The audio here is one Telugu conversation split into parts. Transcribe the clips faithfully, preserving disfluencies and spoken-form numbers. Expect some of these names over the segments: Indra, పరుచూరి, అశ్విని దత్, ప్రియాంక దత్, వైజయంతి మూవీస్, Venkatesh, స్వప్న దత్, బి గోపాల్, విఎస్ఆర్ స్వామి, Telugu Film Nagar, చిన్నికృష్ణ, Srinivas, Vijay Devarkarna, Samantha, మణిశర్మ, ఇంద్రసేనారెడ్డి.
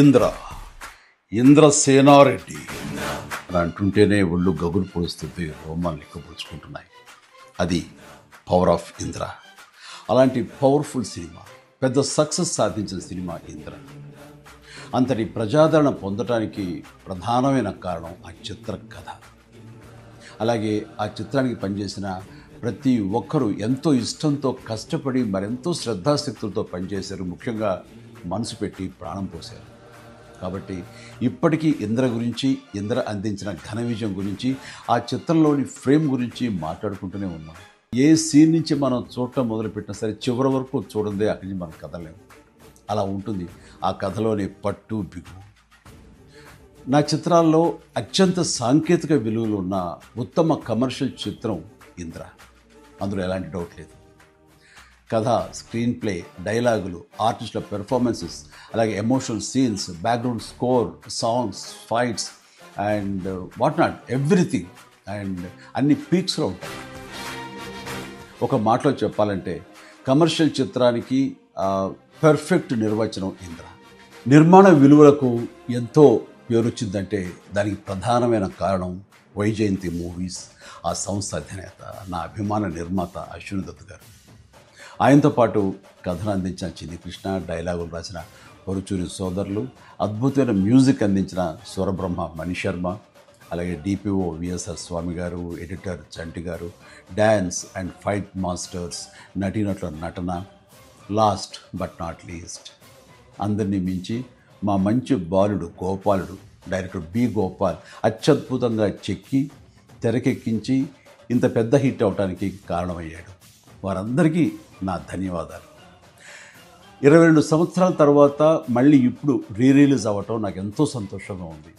ఇంద్ర ఇంద్రసేనారెడ్డి అని అంటుంటేనే ఒళ్ళు గగులు పోస్తుంది, రోమాలు లెక్కపరుచుకుంటున్నాయి. అది పవర్ ఆఫ్ ఇంద్ర. అలాంటి పవర్ఫుల్ సినిమా, పెద్ద సక్సెస్ సాధించిన సినిమా ఇంద్ర. అంతటి ప్రజాదరణ పొందటానికి ప్రధానమైన కారణం ఆ చిత్ర కథ. అలాగే ఆ చిత్రానికి పనిచేసిన ప్రతి ఒక్కరూ ఎంతో ఇష్టంతో కష్టపడి మరెంతో శ్రద్ధాశక్తులతో పనిచేశారు, ముఖ్యంగా మనసు పెట్టి ప్రాణం పోశారు. కాబట్టి ఇప్పటికీ ఇంద్ర గురించి, ఇంద్ర అందించిన ఘన విజయం గురించి, ఆ చిత్రంలోని ఫ్రేమ్ గురించి మాట్లాడుకుంటూనే ఉన్నాం. ఏ సీన్ నుంచి మనం చూడటం మొదలుపెట్టినా సరే చివరి వరకు చూడందే అక్కడి నుంచి మనం కదలేము. అలా ఉంటుంది ఆ కథలోని పట్టు బిగువు. నా చిత్రాల్లో అత్యంత సాంకేతిక విలువలు ఉన్న ఉత్తమ కమర్షియల్ చిత్రం ఇంద్ర, అందులో ఎలాంటి డౌట్ లేదు. కథ, స్క్రీన్ ప్లే, డైలాగులు, ఆర్టిస్టుల పెర్ఫార్మెన్సెస్, అలాగే emotional scenes, background score, songs, fights and what not, everything and అన్ని పీక్స్లో ఉంటాయి. ఒక మాటలో చెప్పాలంటే కమర్షియల్ చిత్రానికి పర్ఫెక్ట్ నిర్వచనం ఇంద్ర. నిర్మాణ విలువలకు ఎంతో పేరొచ్చిందంటే దానికి ప్రధానమైన కారణం వైజయంతి మూవీస్, ఆ సంస్థ అధినేత, నా అభిమాన నిర్మాత అశ్విని దత్ గారు. ఆయనతో పాటు కథను అందించిన చిన్నికృష్ణ, డైలాగులు రాసిన పరుచూరి సోదరులు, అద్భుతమైన మ్యూజిక్ అందించిన స్వరబ్రహ్మ మణిశర్మ, అలాగే డిపిఓ విఎస్ఆర్ స్వామి గారు, ఎడిటర్ చంటి గారు, డ్యాన్స్ అండ్ ఫైట్ మాస్టర్స్, నటీనటుల నటన, లాస్ట్ బట్ నాట్ లీస్ట్ అందరినీ మించి మా మంచి బాలుడు గోపాలుడు డైరెక్టర్ బి గోపాల్ అత్యద్భుతంగా చెక్కి తెరకెక్కించి ఇంత పెద్ద హిట్ అవడానికి కారణమయ్యాడు. వారందరికీ నా ధన్యవాదాలు. ఇరవై రెండు సంవత్సరాల తర్వాత మళ్ళీ ఇప్పుడు రీ రిలీజ్ అవ్వటం నాకు ఎంతో సంతోషంగా ఉంది.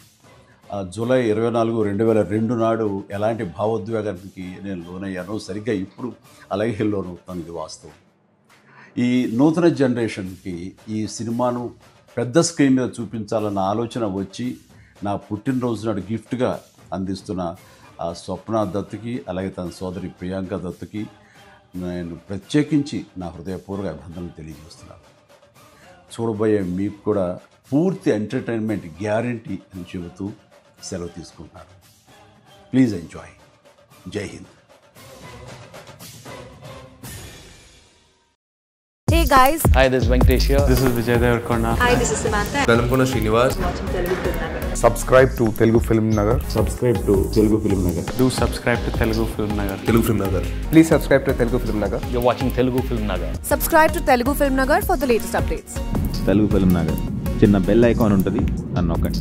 జూలై ఇరవై నాలుగు రెండు వేల రెండు నాడు ఎలాంటి భావోద్వేగానికి నేను లోనయ్యానో సరిగ్గా ఇప్పుడు అలాగే లోనవుతాను, ఇది వాస్తవం. ఈ నూతన జనరేషన్కి ఈ సినిమాను పెద్ద స్క్రీన్ మీద చూపించాలన్న ఆలోచన వచ్చి నా పుట్టినరోజు నాడు గిఫ్ట్గా అందిస్తున్న స్వప్న దత్తుకి, అలాగే తన సోదరి ప్రియాంక దత్తుకి నేను ప్రత్యేకించి నా హృదయపూర్వక అభినందనలు తెలియజేస్తున్నాను. చూడబోయే మీకు కూడా పూర్తి ఎంటర్టైన్మెంట్ గ్యారంటీ అని చెబుతూ సెలవు తీసుకుంటున్నాను. Please enjoy. జై Hind. Hey guys. Hi, this is Venkatesh here. This is Vijay Devarkarna. Hi, this is Samantha. I am Srinivas. Watching Telugu Film Nagar. Subscribe to Telugu Film Nagar. Subscribe to Telugu Film Nagar. Do subscribe to Telugu Film Nagar. Telugu Film Nagar. Please subscribe to Telugu Film Nagar. You're watching Telugu Film Nagar. Subscribe to Telugu Film Nagar for the latest updates. Telugu Film Nagar. చిన్న బెల్ ఐకాన్ ఉంటుంది, అన్నొక్కండి.